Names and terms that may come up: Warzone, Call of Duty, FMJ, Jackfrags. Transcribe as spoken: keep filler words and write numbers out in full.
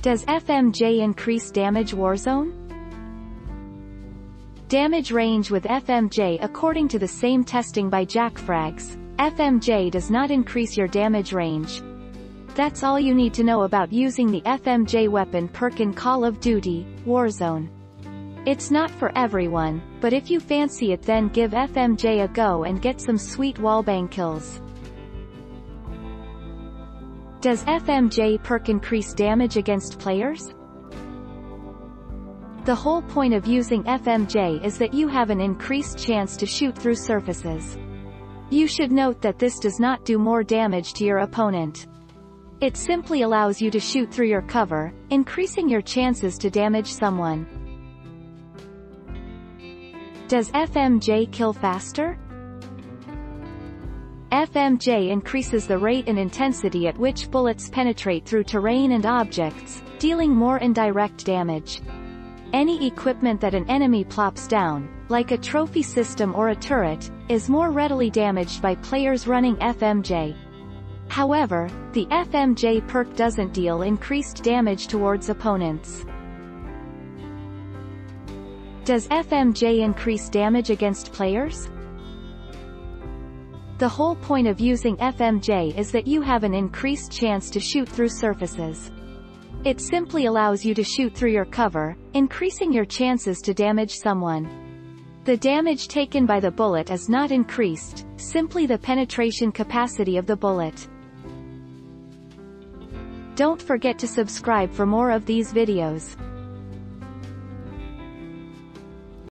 Does F M J increase damage Warzone? Damage range with F M J. According to the same testing by Jackfrags, F M J does not increase your damage range. That's all you need to know about using the F M J weapon perk in Call of Duty, Warzone. It's not for everyone, but if you fancy it then give F M J a go and get some sweet wallbang kills. Does F M J perk increase damage against players? The whole point of using F M J is that you have an increased chance to shoot through surfaces. You should note that this does not do more damage to your opponent. It simply allows you to shoot through your cover, increasing your chances to damage someone. Does F M J kill faster? F M J increases the rate and intensity at which bullets penetrate through terrain and objects, dealing more indirect damage. Any equipment that an enemy plops down, like a trophy system or a turret, is more readily damaged by players running F M J. However, the F M J perk doesn't deal increased damage towards opponents. Does F M J increase damage against players? The whole point of using F M J is that you have an increased chance to shoot through surfaces. It simply allows you to shoot through your cover, increasing your chances to damage someone. The damage taken by the bullet is not increased, simply the penetration capacity of the bullet. Don't forget to subscribe for more of these videos.